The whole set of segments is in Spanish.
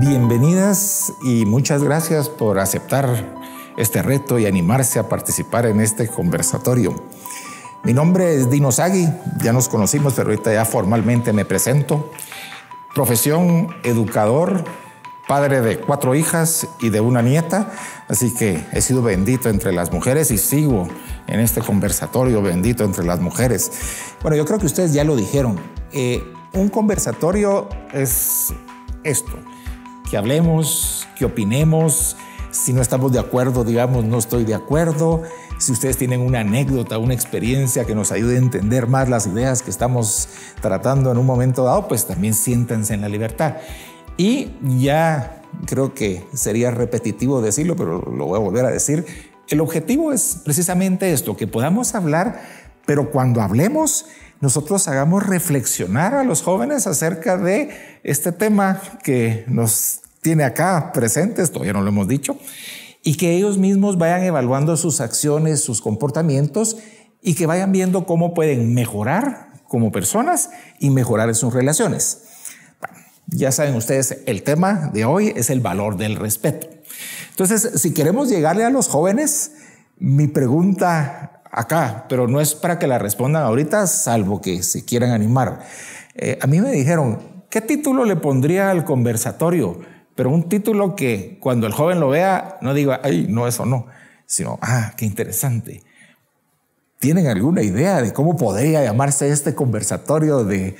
Bienvenidas y muchas gracias por aceptar este reto y animarse a participar en este conversatorio. Mi nombre es Dinno Zaghi, ya nos conocimos, pero ahorita ya formalmente me presento. Profesión educador, padre de 4 hijas y de una nieta, así que he sido bendito entre las mujeres y sigo en este conversatorio bendito entre las mujeres. Bueno, yo creo que ustedes ya lo dijeron. Un conversatorio es esto, que hablemos, que opinemos. Si no estamos de acuerdo, digamos, no estoy de acuerdo. Si ustedes tienen una anécdota, una experiencia que nos ayude a entender más las ideas que estamos tratando en un momento dado, pues también siéntanse en la libertad. Y ya creo que sería repetitivo decirlo, pero lo voy a volver a decir. El objetivo es precisamente esto, que podamos hablar, pero cuando hablemos, nosotros hagamos reflexionar a los jóvenes acerca de este tema que nos tiene acá presentes, todavía no lo hemos dicho, y que ellos mismos vayan evaluando sus acciones, sus comportamientos y que vayan viendo cómo pueden mejorar como personas y mejorar en sus relaciones. Ya saben ustedes, el tema de hoy es el valor del respeto. Entonces, si queremos llegarle a los jóvenes, mi pregunta acá, pero no es para que la respondan ahorita, salvo que se quieran animar. A mí me dijeron, ¿qué título le pondría al conversatorio? Pero un título que cuando el joven lo vea, no diga, ay, no, eso no, sino, ah, qué interesante. ¿Tienen alguna idea de cómo podría llamarse este conversatorio de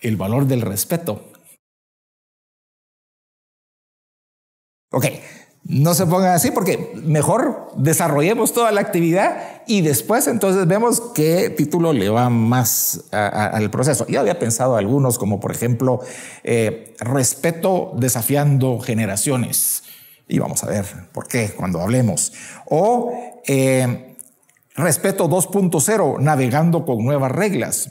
el valor del respeto? Ok, no se pongan así porque mejor desarrollemos toda la actividad y después entonces vemos qué título le va más al proceso. Yo había pensado algunos como por ejemplo respeto desafiando generaciones y vamos a ver por qué cuando hablemos o respeto 2.0 navegando con nuevas reglas.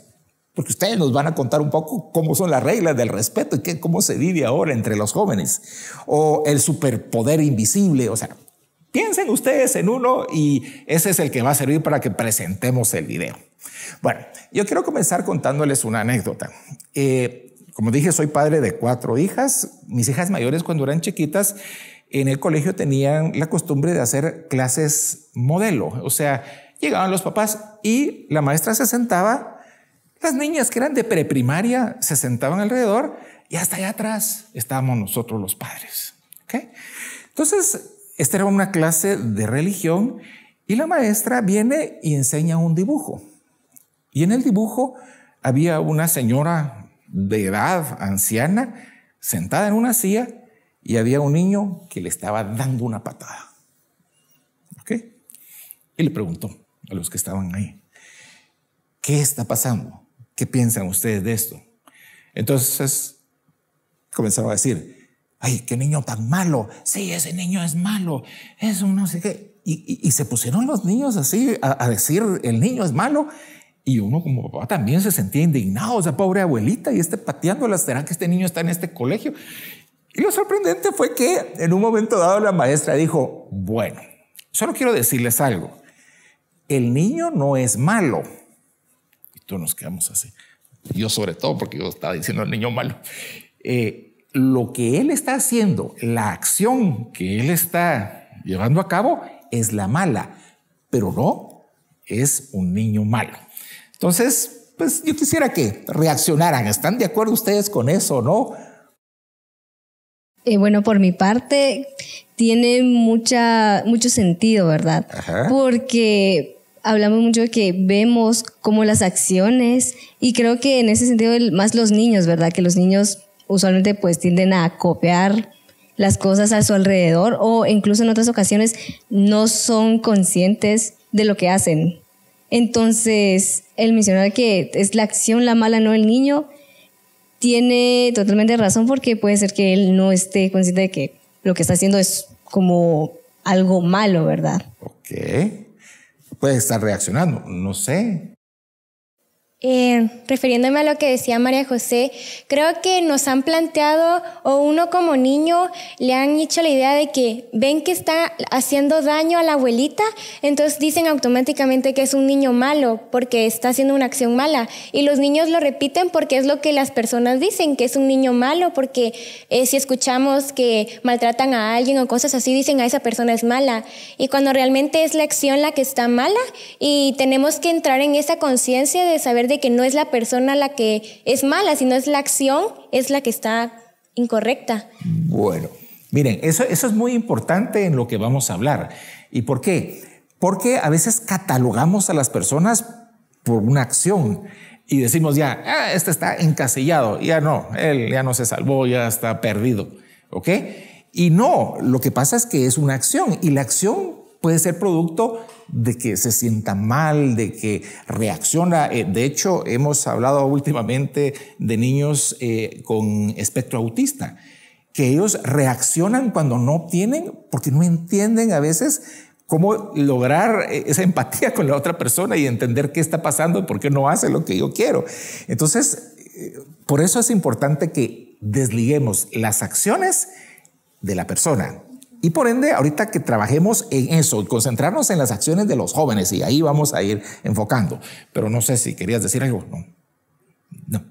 Porque ustedes nos van a contar un poco cómo son las reglas del respeto y cómo se vive ahora entre los jóvenes. O el superpoder invisible. O sea, piensen ustedes en uno y ese es el que va a servir para que presentemos el video. Bueno, yo quiero comenzar contándoles una anécdota. Como dije, soy padre de 4 hijas. Mis hijas mayores, cuando eran chiquitas, en el colegio tenían la costumbre de hacer clases modelo. O sea, llegaban los papás y la maestra se sentaba. Las niñas que eran de preprimaria se sentaban alrededor y hasta allá atrás estábamos nosotros los padres. ¿Okay? Entonces, esta era una clase de religión y la maestra viene y enseña un dibujo. Y en el dibujo había una señora de edad anciana sentada en una silla y había un niño que le estaba dando una patada. ¿Okay? Y le preguntó a los que estaban ahí, ¿qué está pasando? ¿Qué piensan ustedes de esto? Entonces comenzaron a decir, ay, qué niño tan malo. Sí, ese niño es malo. Es un no sé qué. Y se pusieron los niños así a decir, el niño es malo. Y uno como papá también se sentía indignado. O sea, pobre abuelita y pateándola. ¿Será que este niño está en este colegio? Y lo sorprendente fue que en un momento dado la maestra dijo, bueno, solo quiero decirles algo. El niño no es malo. Todos nos quedamos así. Yo sobre todo, porque yo estaba diciendo al niño malo. Lo que él está haciendo, la acción que él está llevando a cabo es la mala, pero no es un niño malo. Entonces, pues yo quisiera que reaccionaran. ¿Están de acuerdo ustedes con eso o no? Bueno, por mi parte, tiene mucho sentido, ¿verdad? Ajá. Porque hablamos mucho de que vemos como las acciones y creo que en ese sentido más los niños, ¿verdad? Que los niños usualmente pues tienden a copiar las cosas a su alrededor o incluso en otras ocasiones no son conscientes de lo que hacen. Entonces, el mencionar que es la acción la mala, no el niño, tiene totalmente razón porque puede ser que él no esté consciente de que lo que está haciendo es como algo malo, ¿verdad? Ok. Puede estar reaccionando, no sé. Refiriéndome a lo que decía María José, creo que nos han planteado, o uno como niño le han hecho la idea de que ven que está haciendo daño a la abuelita, entonces dicen automáticamente que es un niño malo porque está haciendo una acción mala, y los niños lo repiten porque es lo que las personas dicen, que es un niño malo, porque si escuchamos que maltratan a alguien o cosas así, dicen a esa persona es mala, y cuando realmente es la acción la que está mala, y tenemos que entrar en esa conciencia de saber de que no es la persona la que es mala, sino es la acción, es la que está incorrecta. Bueno, miren, eso es muy importante en lo que vamos a hablar. ¿Y por qué? Porque a veces catalogamos a las personas por una acción y decimos ya, este está encasillado, ya no, él ya no se salvó, ya está perdido, ¿ok? Y no, lo que pasa es que es una acción, y la acción puede ser producto de que se sienta mal, de que reacciona. De hecho, hemos hablado últimamente de niños con espectro autista, que ellos reaccionan cuando no obtienen, porque no entienden a veces cómo lograr esa empatía con la otra persona y entender qué está pasando y por qué no hace lo que yo quiero. Entonces, por eso es importante que desliguemos las acciones de la persona. Y por ende, ahorita que trabajemos en eso, concentrarnos en las acciones de los jóvenes, y ahí vamos a ir enfocando. Pero no sé si querías decir algo. No.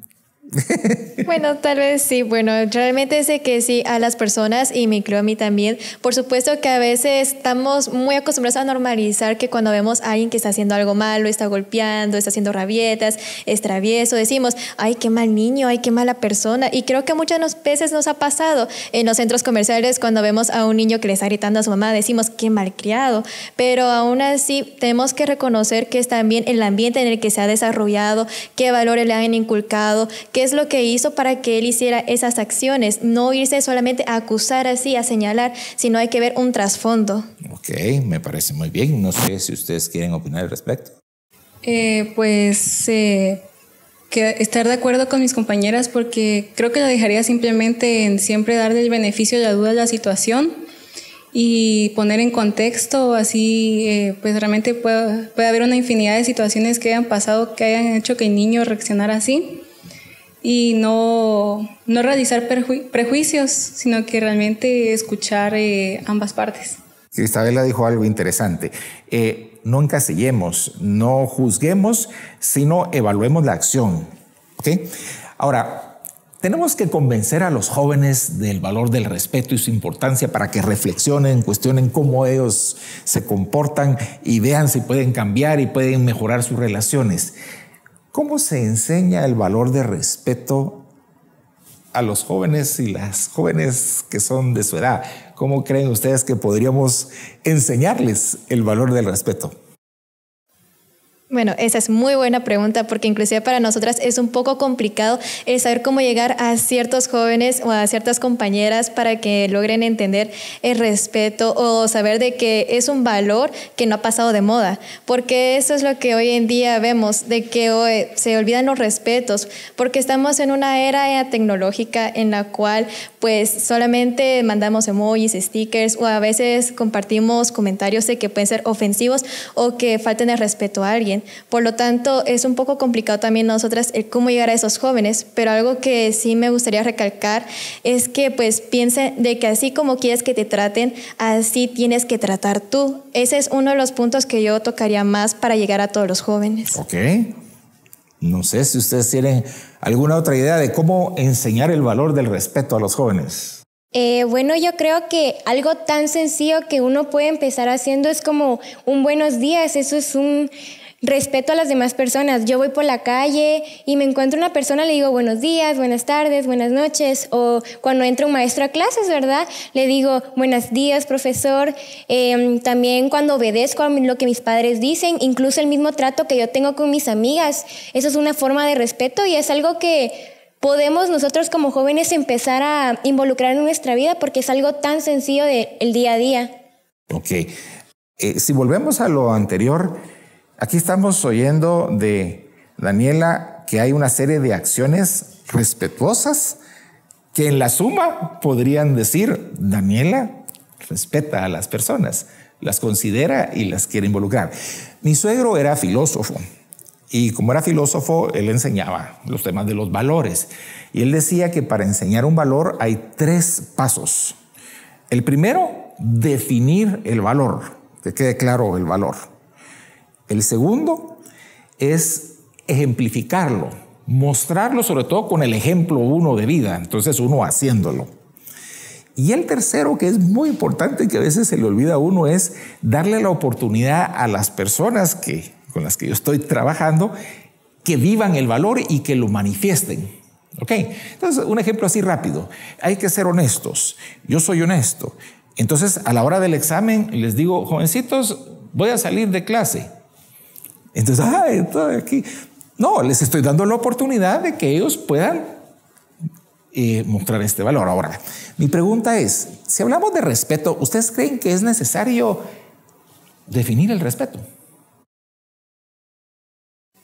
Bueno, tal vez sí. Bueno, realmente sé que sí, a las personas, y me incluyo a mí también, por supuesto que a veces estamos muy acostumbrados a normalizar que cuando vemos a alguien que está haciendo algo malo, está golpeando, está haciendo rabietas, es travieso, decimos, ay, qué mal niño, ay, qué mala persona. Y creo que muchas veces nos ha pasado en los centros comerciales, cuando vemos a un niño que le está gritando a su mamá, decimos, qué malcriado. Pero aún así tenemos que reconocer que es también el ambiente en el que se ha desarrollado, qué valores le han inculcado, qué es lo que hizo para que él hiciera esas acciones. No irse solamente a acusar así, a señalar, sino hay que ver un trasfondo. Ok, me parece muy bien. No sé si ustedes quieren opinar al respecto. Pues estar de acuerdo con mis compañeras, porque creo que lo dejaría simplemente en siempre darle el beneficio de la duda a la situación y poner en contexto, así pues realmente puede haber una infinidad de situaciones que hayan pasado, que hayan hecho que el niño reaccionara así. Y no realizar prejuicios, sino que realmente escuchar ambas partes. Isabela dijo algo interesante. No encasillemos, no juzguemos, sino evaluemos la acción. ¿Okay? Ahora, tenemos que convencer a los jóvenes del valor del respeto y su importancia para que reflexionen, cuestionen cómo ellos se comportan y vean si pueden cambiar y pueden mejorar sus relaciones. ¿Cómo se enseña el valor de respeto a los jóvenes y las jóvenes que son de su edad? ¿Cómo creen ustedes que podríamos enseñarles el valor del respeto? Bueno, esa es muy buena pregunta, porque inclusive para nosotras es un poco complicado el saber cómo llegar a ciertos jóvenes o a ciertas compañeras para que logren entender el respeto o saber de que es un valor que no ha pasado de moda, porque eso es lo que hoy en día vemos, de que hoy se olvidan los respetos, porque estamos en una era tecnológica en la cual pues solamente mandamos emojis, stickers, o a veces compartimos comentarios de que pueden ser ofensivos o que falten el respeto a alguien. Por lo tanto, es un poco complicado también nosotras el cómo llegar a esos jóvenes, pero algo que sí me gustaría recalcar es que pues piensen de que así como quieres que te traten, así tienes que tratar tú. Ese es uno de los puntos que yo tocaría más para llegar a todos los jóvenes. Ok. No sé si ustedes tienen alguna otra idea de cómo enseñar el valor del respeto a los jóvenes. Bueno, yo creo que algo tan sencillo que uno puede empezar haciendo es como un buenos días. Eso es un respeto a las demás personas. Yo voy por la calle y me encuentro una persona, le digo buenos días, buenas tardes, buenas noches. O cuando entra un maestro a clases, ¿verdad? Le digo buenos días, profesor. También cuando obedezco a lo que mis padres dicen, incluso el mismo trato que yo tengo con mis amigas. Eso es una forma de respeto y es algo que podemos nosotros como jóvenes empezar a involucrar en nuestra vida, porque es algo tan sencillo del día a día. Ok. Si volvemos a lo anterior, aquí estamos oyendo de Daniela que hay una serie de acciones respetuosas que en la suma podrían decir, Daniela respeta a las personas, las considera y las quiere involucrar. Mi suegro era filósofo Y como era filósofo, él enseñaba los temas de los valores. Y él decía que para enseñar un valor hay tres pasos. El primero, definir el valor, que quede claro el valor. El segundo es ejemplificarlo, mostrarlo sobre todo con el ejemplo uno de vida, entonces uno haciéndolo. Y el tercero, que es muy importante, que a veces se le olvida a uno, es darle la oportunidad a las personas que con las que yo estoy trabajando, que vivan el valor y que lo manifiesten. ¿Ok? Entonces, un ejemplo así rápido. Hay que ser honestos. Yo soy honesto. Entonces, a la hora del examen, les digo, jovencitos, voy a salir de clase. Entonces, estoy aquí. No, les estoy dando la oportunidad de que ellos puedan mostrar este valor. Ahora, mi pregunta es, si hablamos de respeto, ¿ustedes creen que es necesario definir el respeto?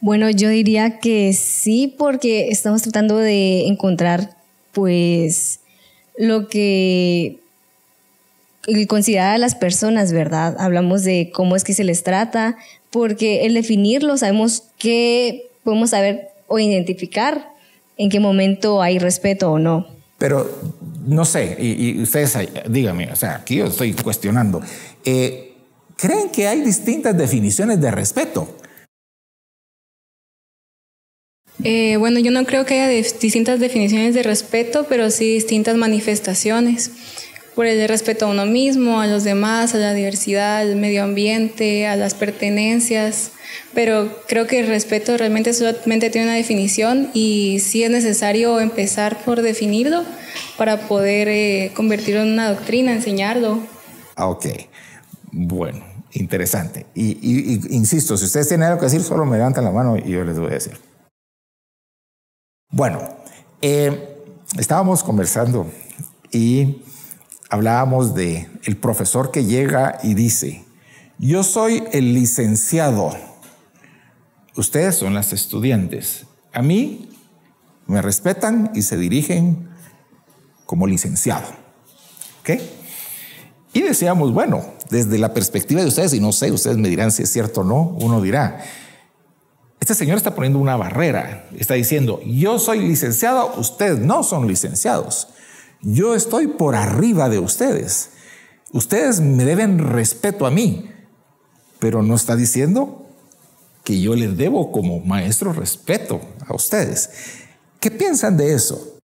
Bueno, yo diría que sí, porque estamos tratando de encontrar, pues, lo que considera a las personas, ¿verdad? Hablamos de cómo es que se les trata, porque el definirlo sabemos que podemos saber o identificar en qué momento hay respeto o no. Pero, no sé, y ustedes, díganme, o sea, aquí yo estoy cuestionando. ¿Creen que hay distintas definiciones de respeto? Bueno, yo no creo que haya distintas definiciones de respeto, pero sí distintas manifestaciones. Por el de respeto a uno mismo, a los demás, a la diversidad, al medio ambiente, a las pertenencias. Pero creo que el respeto realmente solamente tiene una definición y sí es necesario empezar por definirlo para poder convertirlo en una doctrina, enseñarlo. Ok, bueno, interesante. Y insisto, si ustedes tienen algo que decir, solo me levantan la mano y yo les voy a decir. Bueno, estábamos conversando y hablábamos de el profesor que llega y dice, yo soy el licenciado, ustedes son las estudiantes, a mí me respetan y se dirigen como licenciado. ¿Ok? Y decíamos, bueno, desde la perspectiva de ustedes, y no sé, ustedes me dirán si es cierto o no, uno dirá, este señor está poniendo una barrera, está diciendo, yo soy licenciado, ustedes no son licenciados. Yo estoy por arriba de ustedes. Ustedes me deben respeto a mí, pero no está diciendo que yo les debo como maestro respeto a ustedes. ¿Qué piensan de eso?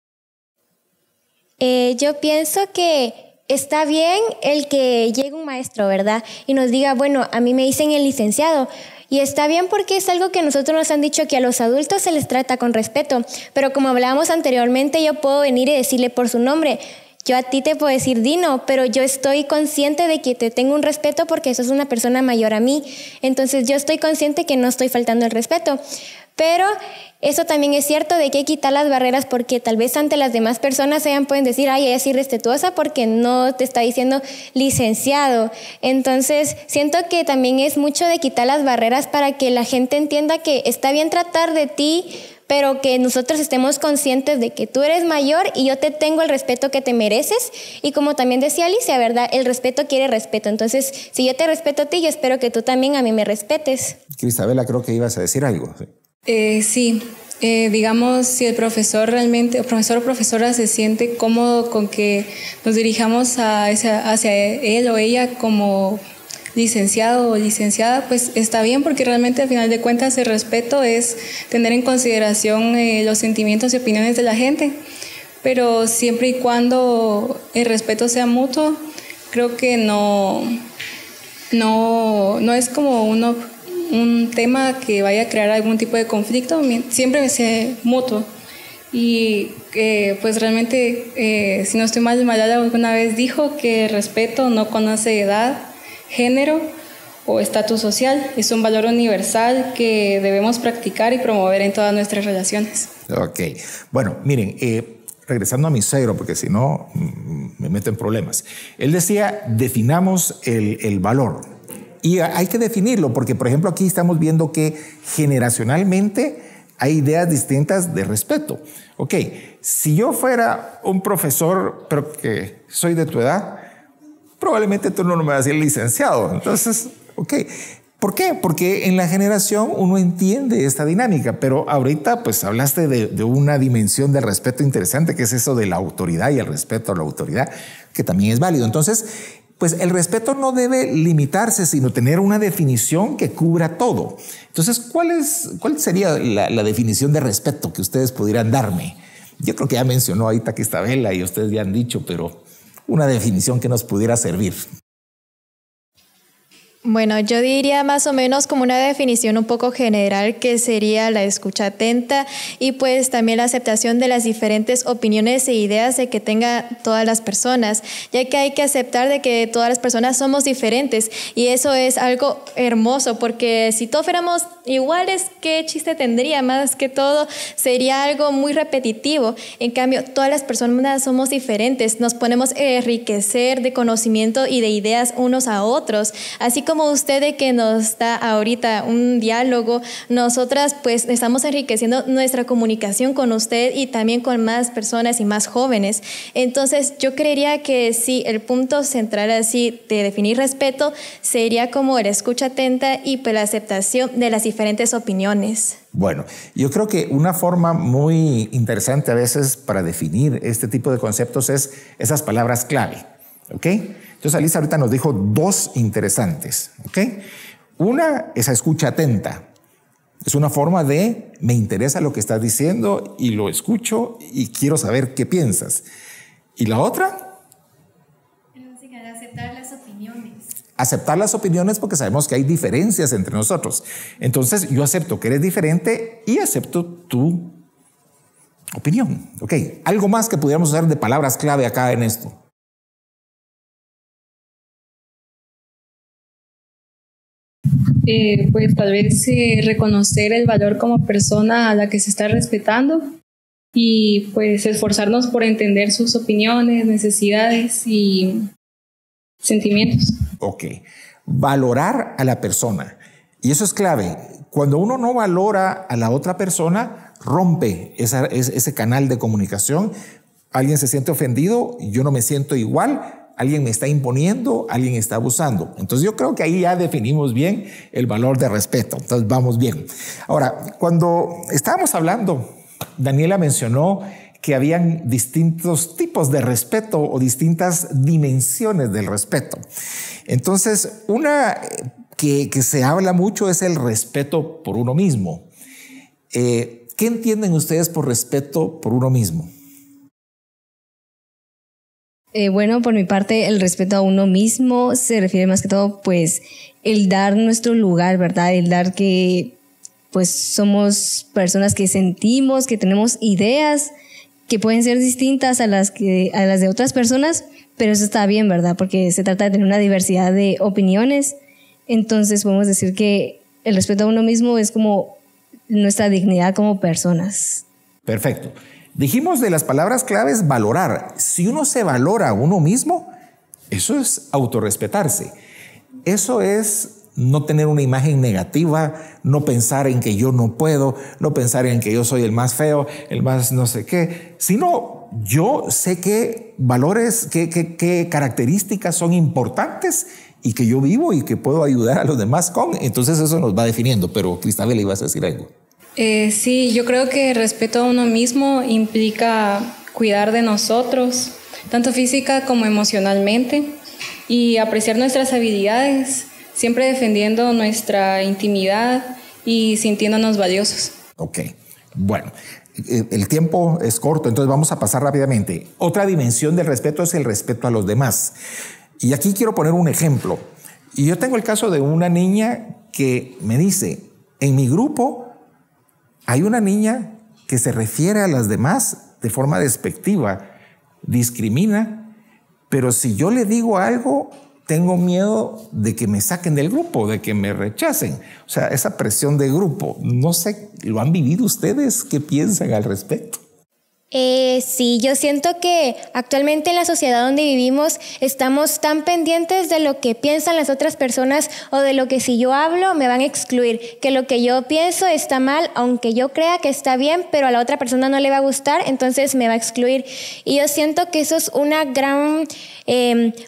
Yo pienso que está bien el que llegue un maestro, ¿verdad? Y nos diga, bueno, a mí me dicen el licenciado. Y está bien porque es algo que nosotros nos han dicho que a los adultos se les trata con respeto. Pero como hablábamos anteriormente, yo puedo venir y decirle por su nombre. Yo a ti te puedo decir Dino, pero yo estoy consciente de que te tengo un respeto porque sos una persona mayor a mí. Entonces yo estoy consciente que no estoy faltando el respeto. Pero eso también es cierto de que hay que quitar las barreras porque tal vez ante las demás personas ellas pueden decir, ay, ella es irrespetuosa porque no te está diciendo licenciado. Entonces siento que también es mucho de quitar las barreras para que la gente entienda que está bien tratar de ti, pero que nosotros estemos conscientes de que tú eres mayor y yo te tengo el respeto que te mereces. Y como también decía Alicia, ¿verdad? El respeto quiere respeto. Entonces, si yo te respeto a ti, yo espero que tú también a mí me respetes. Cristabela, creo que ibas a decir algo. Digamos, si el profesor realmente, o profesor o profesora se siente cómodo con que nos dirijamos hacia él o ella como licenciado o licenciada, pues está bien porque realmente al final de cuentas el respeto es tener en consideración los sentimientos y opiniones de la gente, pero siempre y cuando el respeto sea mutuo, creo que no es como un tema que vaya a crear algún tipo de conflicto, siempre sea mutuo. Y pues realmente, si no estoy mal, Malala alguna vez dijo que el respeto no conoce edad, género o estatus social. Es un valor universal que debemos practicar y promover en todas nuestras relaciones. Ok. Bueno, miren, regresando a mi suegro, porque si no me meto en problemas. Él decía, definamos el valor. Y hay que definirlo porque, por ejemplo, aquí estamos viendo que generacionalmente hay ideas distintas de respeto. Ok, si yo fuera un profesor, pero que soy de tu edad, probablemente tú no me vas a decir licenciado. Entonces, ok, ¿Por qué? Porque en la generación uno entiende esta dinámica, pero ahorita pues hablaste de una dimensión del respeto interesante, que es eso de la autoridad y el respeto a la autoridad, que también es válido. Entonces, pues el respeto no debe limitarse, sino tener una definición que cubra todo. Entonces, ¿cuál sería la definición de respeto que ustedes pudieran darme? Yo creo que ya mencionó ahí Taquistabela y ustedes ya han dicho, pero una definición que nos pudiera servir. Bueno, yo diría más o menos como una definición un poco general, que sería la escucha atenta y pues también la aceptación de las diferentes opiniones e ideas de que tengan todas las personas, ya que hay que aceptar de que todas las personas somos diferentes, y eso es algo hermoso, porque si todos fuéramos iguales, ¿qué chiste tendría? Más que todo sería algo muy repetitivo. En cambio, todas las personas somos diferentes, nos podemos enriquecer de conocimiento y de ideas unos a otros, así como usted de que nos da ahorita un diálogo, nosotras pues estamos enriqueciendo nuestra comunicación con usted y también con más personas y más jóvenes. Entonces yo creería que sí, el punto central así de definir respeto sería como la escucha atenta y pues la aceptación de las diferentes opiniones. Bueno, yo creo que una forma muy interesante a veces para definir este tipo de conceptos es esas palabras clave, ¿ok? Entonces, Alisa ahorita nos dijo dos interesantes, ¿ok? Una, esa escucha atenta. Es una forma de, me interesa lo que estás diciendo y lo escucho y quiero saber qué piensas. ¿Y la otra? Aceptar las opiniones. Aceptar las opiniones, porque sabemos que hay diferencias entre nosotros. Entonces, yo acepto que eres diferente y acepto tu opinión, ¿ok? Algo más que pudiéramos usar de palabras clave acá en esto. Pues tal vez reconocer el valor como persona a la que se está respetando y pues esforzarnos por entender sus opiniones, necesidades y sentimientos. Ok, valorar a la persona, y eso es clave. Cuando uno no valora a la otra persona, rompe ese canal de comunicación. Alguien se siente ofendido, yo no me siento igual. Alguien me está imponiendo, alguien está abusando. Entonces yo creo que ahí ya definimos bien el valor de respeto. Entonces vamos bien. Ahora, cuando estábamos hablando, Daniela mencionó que habían distintos tipos de respeto o distintas dimensiones del respeto. Entonces, una que se habla mucho es el respeto por uno mismo. ¿Qué entienden ustedes por respeto por uno mismo? Bueno, por mi parte, el respeto a uno mismo se refiere más que todo, pues, el dar nuestro lugar, ¿verdad? El dar que, pues, somos personas que sentimos, que tenemos ideas que pueden ser distintas a las de otras personas, pero eso está bien, ¿verdad? Porque se trata de tener una diversidad de opiniones. Entonces, podemos decir que el respeto a uno mismo es como nuestra dignidad como personas. Perfecto. Dijimos de las palabras claves valorar. Si uno se valora a uno mismo, eso es autorrespetarse. Eso es no tener una imagen negativa, no pensar en que yo no puedo, no pensar en que yo soy el más feo, el más no sé qué, sino yo sé qué valores, qué características son importantes y que yo vivo y que puedo ayudar a los demás con. Entonces eso nos va definiendo. Pero Cristabel, ibas a decir algo. Sí, yo creo que respeto a uno mismo implica cuidar de nosotros, tanto física como emocionalmente, y apreciar nuestras habilidades, siempre defendiendo nuestra intimidad y sintiéndonos valiosos. Ok, bueno, el tiempo es corto, entonces vamos a pasar rápidamente. Otra dimensión del respeto es el respeto a los demás. Y aquí quiero poner un ejemplo. Y yo tengo el caso de una niña que me dice, en mi grupo hay una niña que se refiere a las demás de forma despectiva, discrimina, pero si yo le digo algo, tengo miedo de que me saquen del grupo, de que me rechacen. O sea, esa presión de grupo. No sé, ¿lo han vivido ustedes? ¿Qué piensan al respecto? Sí, yo siento que actualmente en la sociedad donde vivimos estamos tan pendientes de lo que piensan las otras personas o de lo que si yo hablo me van a excluir, que lo que yo pienso está mal, aunque yo crea que está bien, pero a la otra persona no le va a gustar, entonces me va a excluir. Y yo siento que eso es una gran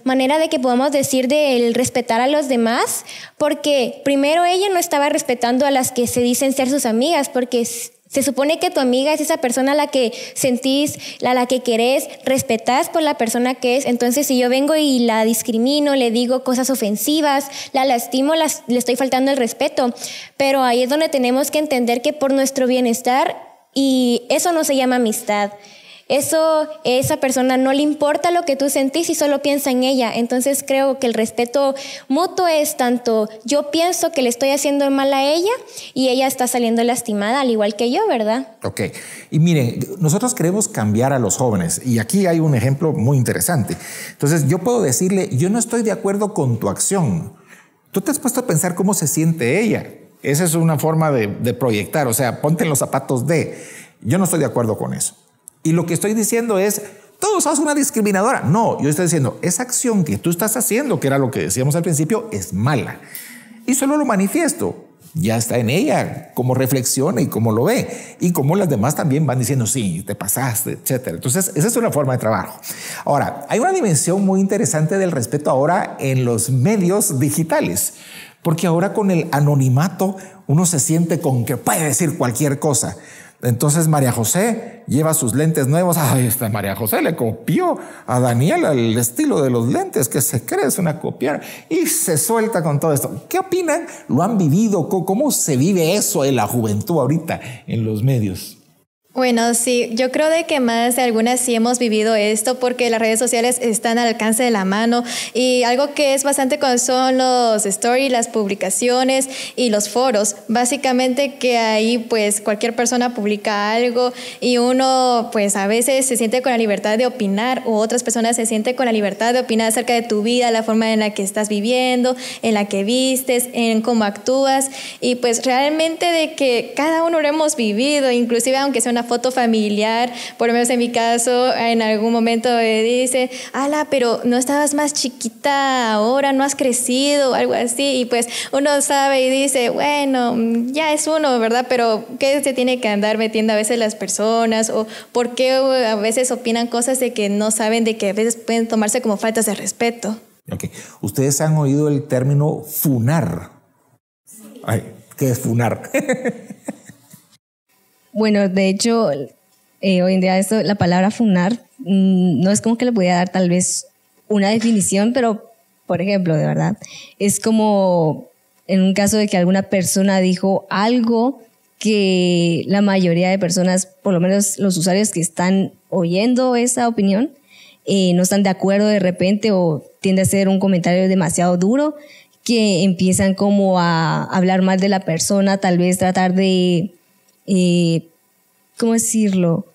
manera de que podamos decir del respetar a los demás, porque primero ella no estaba respetando a las que se dicen ser sus amigas, porque se supone que tu amiga es esa persona a la que sentís, a la que querés, respetás por la persona que es. Entonces, si yo vengo y la discrimino, le digo cosas ofensivas, la lastimo, le estoy faltando el respeto. Pero ahí es donde tenemos que entender que por nuestro bienestar, y eso no se llama amistad. Eso, esa persona no le importa lo que tú sentís y solo piensa en ella. Entonces, creo que el respeto mutuo es tanto yo pienso que le estoy haciendo mal a ella y ella está saliendo lastimada, al igual que yo, ¿verdad? Ok. Y miren, nosotros queremos cambiar a los jóvenes. Y aquí hay un ejemplo muy interesante. Entonces, yo puedo decirle, yo no estoy de acuerdo con tu acción. Tú te has puesto a pensar cómo se siente ella. Esa es una forma de proyectar. O sea, ponte en los zapatos de... Yo no estoy de acuerdo con eso. Y lo que estoy diciendo es, todos sos una discriminadora. No, yo estoy diciendo, esa acción que tú estás haciendo, que era lo que decíamos al principio, es mala. Y solo lo manifiesto. Ya está en ella, cómo reflexiona y cómo lo ve. Y cómo las demás también van diciendo, sí, te pasaste, etc. Entonces, esa es una forma de trabajo. Ahora, hay una dimensión muy interesante del respeto ahora en los medios digitales. Porque ahora con el anonimato, uno se siente con que puede decir cualquier cosa. Entonces María José lleva sus lentes nuevos. Ay, esta María José le copió a Daniela el estilo de los lentes, que se cree es una copiar, y se suelta con todo esto. ¿Qué opinan? ¿Lo han vivido? ¿Cómo se vive eso en la juventud ahorita en los medios? Bueno, sí, yo creo de que más de algunas sí hemos vivido esto porque las redes sociales están al alcance de la mano, y algo que es bastante común son los stories, las publicaciones y los foros. Básicamente que ahí pues cualquier persona publica algo y uno pues a veces se siente con la libertad de opinar, o otras personas se sienten con la libertad de opinar acerca de tu vida, la forma en la que estás viviendo, en la que vistes, en cómo actúas, y pues realmente de que cada uno lo hemos vivido, inclusive aunque sea una foto familiar. Por lo menos en mi caso, en algún momento me dice, ala, pero no estabas más chiquita ahora, no has crecido, algo así, y pues uno sabe y dice, bueno, ya es uno, ¿verdad? Pero ¿qué se tiene que andar metiendo a veces las personas? O ¿por qué a veces opinan cosas de que no saben, de que a veces pueden tomarse como faltas de respeto? Ok. ¿Ustedes han oído el término funar? Sí. Ay, ¿qué es funar? Bueno, de hecho, hoy en día esto, la palabra funar, no es como que le pudiera dar tal vez una definición, pero, por ejemplo, de verdad, es como en un caso de que alguna persona dijo algo que la mayoría de personas, por lo menos los usuarios que están oyendo esa opinión, no están de acuerdo de repente, o tiende a ser un comentario demasiado duro, que empiezan como a hablar mal de la persona, tal vez tratar de... ¿cómo decirlo?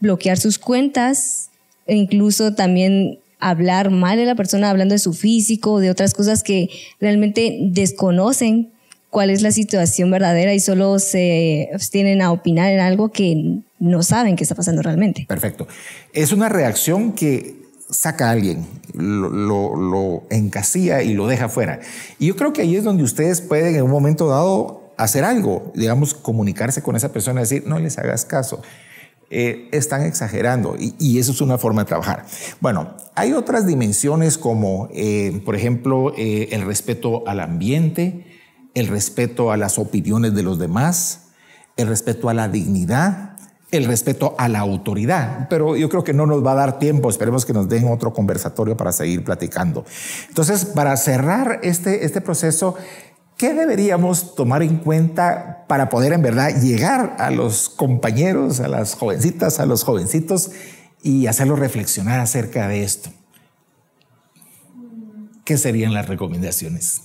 Bloquear sus cuentas, e incluso también hablar mal de la persona, hablando de su físico, de otras cosas que realmente desconocen cuál es la situación verdadera y solo se abstienen a opinar en algo que no saben qué está pasando realmente. Perfecto. Es una reacción que saca a alguien, lo encasilla y lo deja fuera. Y yo creo que ahí es donde ustedes pueden en un momento dado hacer algo, digamos, comunicarse con esa persona, decir, no les hagas caso, están exagerando, y eso es una forma de trabajar. Bueno, hay otras dimensiones como, por ejemplo, el respeto al ambiente, el respeto a las opiniones de los demás, el respeto a la dignidad, el respeto a la autoridad, pero yo creo que no nos va a dar tiempo, esperemos que nos den otro conversatorio para seguir platicando. Entonces, para cerrar este proceso, ¿qué deberíamos tomar en cuenta para poder en verdad llegar a los compañeros, a las jovencitas, a los jovencitos y hacerlos reflexionar acerca de esto? ¿Qué serían las recomendaciones?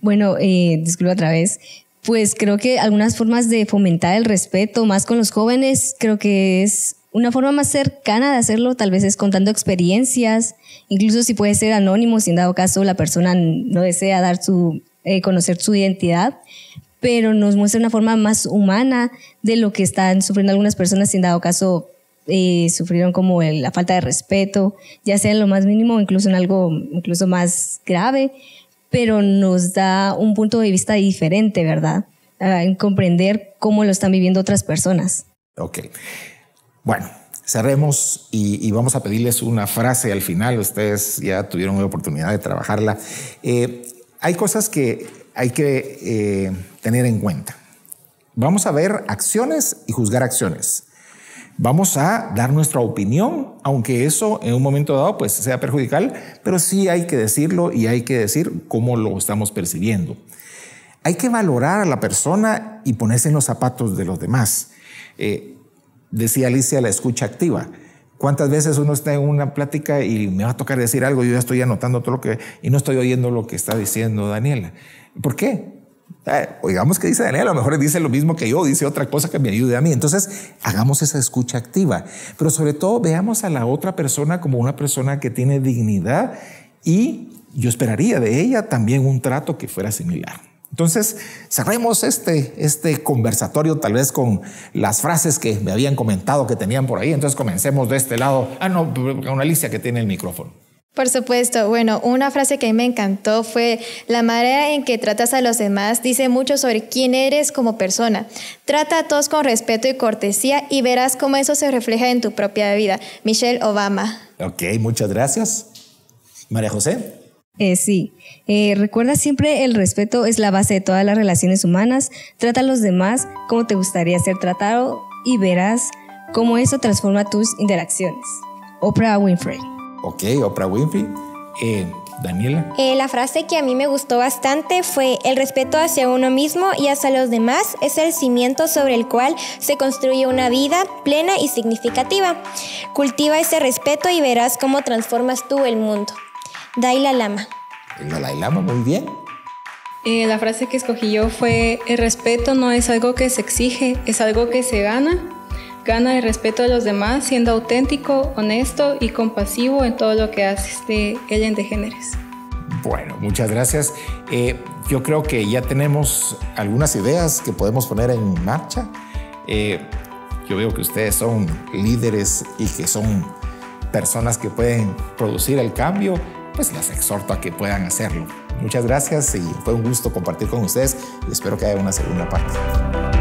Bueno, disculpa otra vez. Pues creo que algunas formas de fomentar el respeto más con los jóvenes, creo que es... una forma más cercana de hacerlo tal vez es contando experiencias, incluso si puede ser anónimo, si en dado caso la persona no desea conocer su identidad, pero nos muestra una forma más humana de lo que están sufriendo algunas personas, si en dado caso sufrieron como la falta de respeto, ya sea en lo más mínimo, incluso en algo incluso más grave, pero nos da un punto de vista diferente, ¿verdad? En comprender cómo lo están viviendo otras personas. Ok. Bueno, cerremos y vamos a pedirles una frase al final. Ustedes ya tuvieron la oportunidad de trabajarla. Hay cosas que hay que tener en cuenta. Vamos a ver acciones y juzgar acciones. Vamos a dar nuestra opinión, aunque eso en un momento dado pues sea perjudicial, pero sí hay que decirlo y hay que decir cómo lo estamos percibiendo. Hay que valorar a la persona y ponerse en los zapatos de los demás. Decía Alicia, la escucha activa. ¿Cuántas veces uno está en una plática y me va a tocar decir algo? Yo ya estoy anotando todo lo que... y no estoy oyendo lo que está diciendo Daniela. ¿Por qué? Oigamos qué dice Daniela. A lo mejor dice lo mismo que yo, dice otra cosa que me ayude a mí. Entonces, hagamos esa escucha activa. Pero sobre todo, veamos a la otra persona como una persona que tiene dignidad y yo esperaría de ella también un trato que fuera similar. Entonces, cerremos este conversatorio tal vez con las frases que me habían comentado que tenían por ahí. Entonces, comencemos de este lado. Con Alicia, que tiene el micrófono. Por supuesto. Bueno, una frase que me encantó fue: la manera en que tratas a los demás dice mucho sobre quién eres como persona. Trata a todos con respeto y cortesía y verás cómo eso se refleja en tu propia vida. Michelle Obama. Ok, muchas gracias. María José. Recuerda siempre, el respeto es la base de todas las relaciones humanas. Trata a los demás como te gustaría ser tratado y verás cómo eso transforma tus interacciones. Oprah Winfrey. Ok, Oprah Winfrey. Daniela. La frase que a mí me gustó bastante fue: el respeto hacia uno mismo y hacia los demás es el cimiento sobre el cual se construye una vida plena y significativa. Cultiva ese respeto y verás cómo transformas tú el mundo. Daila Lama. El Daila Lama, muy bien. La frase que escogí yo fue: el respeto no es algo que se exige, es algo que se gana. Gana el respeto de los demás siendo auténtico, honesto y compasivo en todo lo que haces. De Ellen De Géneres. Bueno, muchas gracias. Yo creo que ya tenemos algunas ideas que podemos poner en marcha. Yo veo que ustedes son líderes y que son personas que pueden producir el cambio. Pues las exhorto a que puedan hacerlo. Muchas gracias y fue un gusto compartir con ustedes y espero que haya una segunda parte.